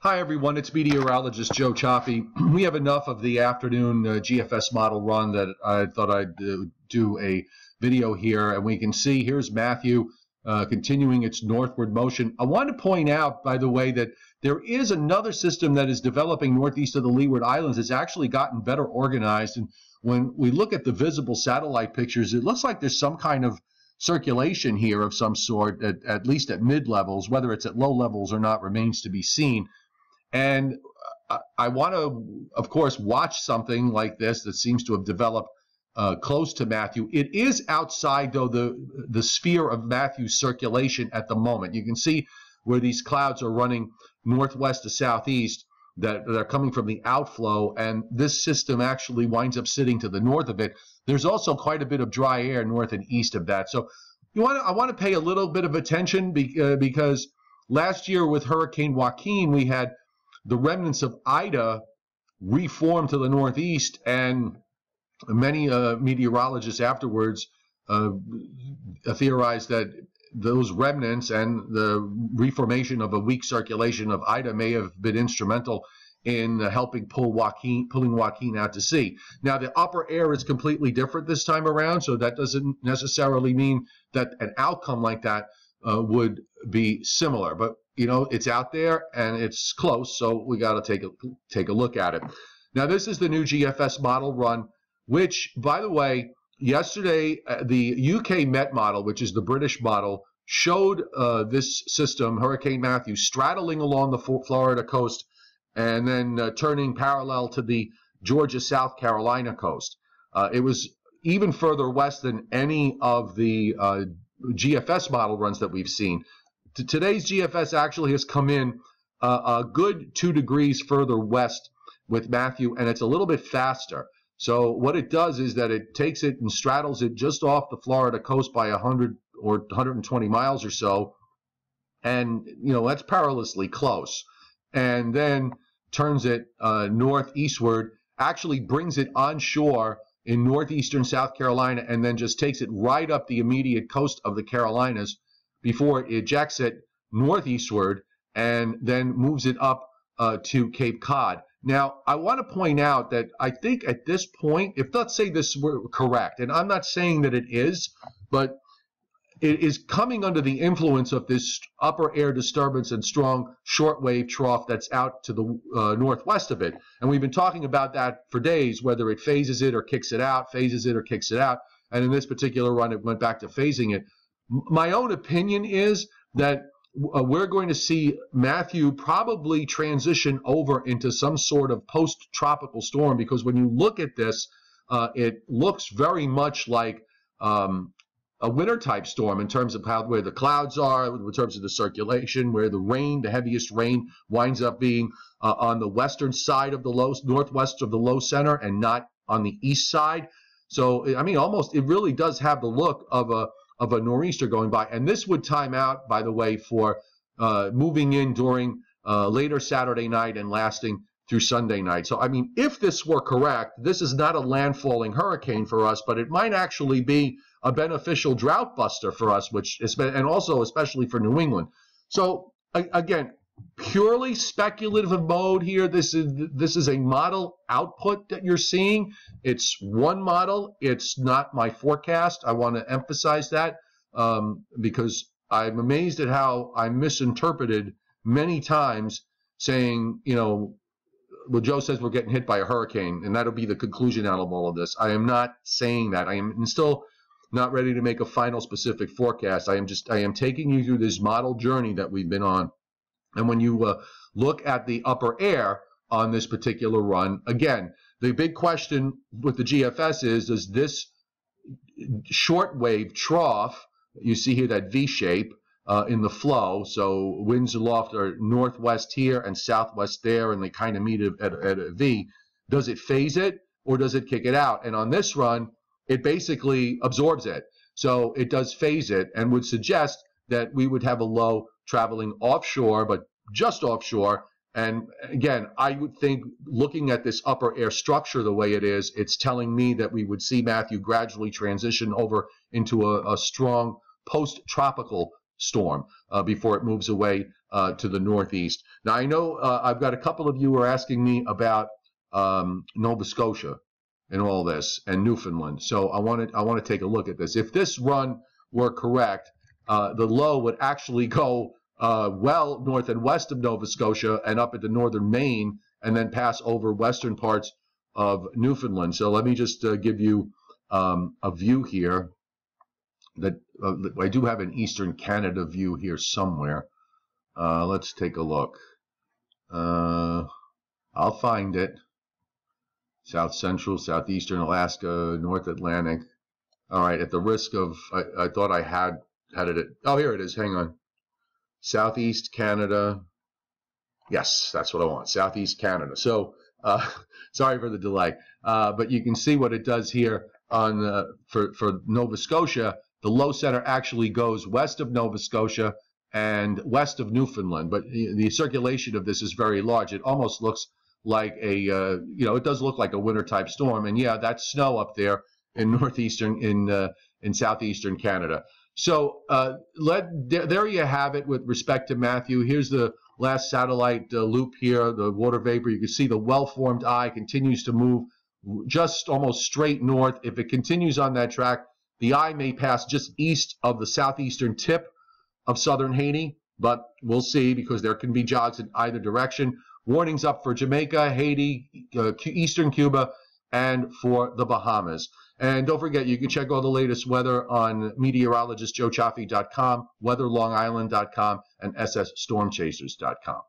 Hi everyone, it's meteorologist Joe Cioffi. We have enough of the afternoon GFS model run that I thought I'd do a video here, and we can see here's Matthew continuing its northward motion. I want to point out, by the way, that there is another system that is developing northeast of the Leeward Islands. It's actually gotten better organized, and when we look at the visible satellite pictures, it looks like there's some kind of circulation here of some sort, at least at mid-levels. Whether it's at low levels or not remains to be seen. And I want to, of course, watch something like this that seems to have developed close to Matthew. It is outside, though, the sphere of Matthew's circulation at the moment. You can see where these clouds are running northwest to southeast that are coming from the outflow, and this system actually winds up sitting to the north of it. There's also quite a bit of dry air north and east of that. So I want to pay a little bit of attention because last year with Hurricane Joaquin, we had the remnants of Ida reformed to the northeast, and many meteorologists afterwards theorized that those remnants and the reformation of a weak circulation of Ida may have been instrumental in helping pulling Joaquin out to sea. Now, the upper air is completely different this time around, so that doesn't necessarily mean that an outcome like that would be similar. But you know, it's out there and it's close, so we got to take a look at it. Now, this is the new GFS model run, which, by the way, yesterday the UK Met model, which is the British model, showed this system, Hurricane Matthew, straddling along the Florida coast and then turning parallel to the Georgia, South Carolina coast. It was even further west than any of the GFS model runs that we've seen. Today's GFS actually has come in a good 2 degrees further west with Matthew, and it's a little bit faster. So what it does is that it takes it and straddles it just off the Florida coast by 100 or 120 miles or so, and you know, that's perilously close, and then turns it northeastward, actually brings it onshore in northeastern South Carolina, and then just takes it right up the immediate coast of the Carolinas before it ejects it northeastward and then moves it up to Cape Cod. Now, I want to point out that I think at this point, if let's say this were correct, and I'm not saying that it is, but it is coming under the influence of this upper air disturbance and strong shortwave trough that's out to the northwest of it. And we've been talking about that for days, whether it phases it or kicks it out, phases it or kicks it out. And in this particular run, it went back to phasing it. My own opinion is that we're going to see Matthew probably transition over into some sort of post-tropical storm, because when you look at this, it looks very much like a winter-type storm in terms of where the clouds are, in terms of the circulation, where the rain, the heaviest rain, winds up being on the western side of the northwest of the low center and not on the east side. So, I mean, almost, it really does have the look of a nor'easter going by. And this would time out, by the way, for moving in during later Saturday night and lasting through Sunday night. So, I mean, if this were correct, this is not a landfalling hurricane for us, but it might actually be a beneficial drought buster for us, which is, and also especially for New England. So, again, purely speculative mode here. This is a model output that you're seeing. It's one model. It's not my forecast. I want to emphasize that because I'm amazed at how I misinterpreted many times, saying, you know, well, Joe says we're getting hit by a hurricane, and that'll be the conclusion out of all of this. I am not saying that. I am still not ready to make a final specific forecast. I am taking you through this model journey that we've been on. And when you look at the upper air on this particular run, again, the big question with the GFS is, does this shortwave trough, you see here that V shape in the flow, so winds aloft are northwest here and southwest there, and they kind of meet at a V, does it phase it or does it kick it out? And on this run, it basically absorbs it. So it does phase it, and would suggest that we would have a low traveling offshore, but just offshore. And again, I would think, looking at this upper air structure the way it is, it's telling me that we would see Matthew gradually transition over into a strong post-tropical storm before it moves away to the northeast. Now, I know I've got a couple of you who are asking me about Nova Scotia and all this, and Newfoundland. So I want to take a look at this. If this run were correct, the low would actually go well north and west of Nova Scotia and up into northern Maine, and then pass over western parts of Newfoundland. So let me just give you a view here. That I do have an Eastern Canada view here somewhere. Let's take a look. I'll find it. South Central, Southeastern Alaska, North Atlantic. All right, at the risk of, I thought I had it at, oh, here it is, hang on. Southeast Canada. Yes, that's what I want, Southeast Canada. So, sorry for the delay, but you can see what it does here on for Nova Scotia. The low center actually goes west of Nova Scotia and west of Newfoundland, but the circulation of this is very large. It almost looks like a, you know, it does look like a winter-type storm, and yeah, that's snow up there in northeastern, in southeastern Canada. So there you have it with respect to Matthew. Here's the last satellite loop here, the water vapor. You can see the well-formed eye continues to move just almost straight north. If it continues on that track, the eye may pass just east of the southeastern tip of southern Haiti, but we'll see, because there can be jogs in either direction. Warnings up for Jamaica, Haiti, eastern Cuba, and for the Bahamas. And don't forget, you can check all the latest weather on meteorologist JoeCioffi.com, weatherlongisland.com, and sstormchasers.com.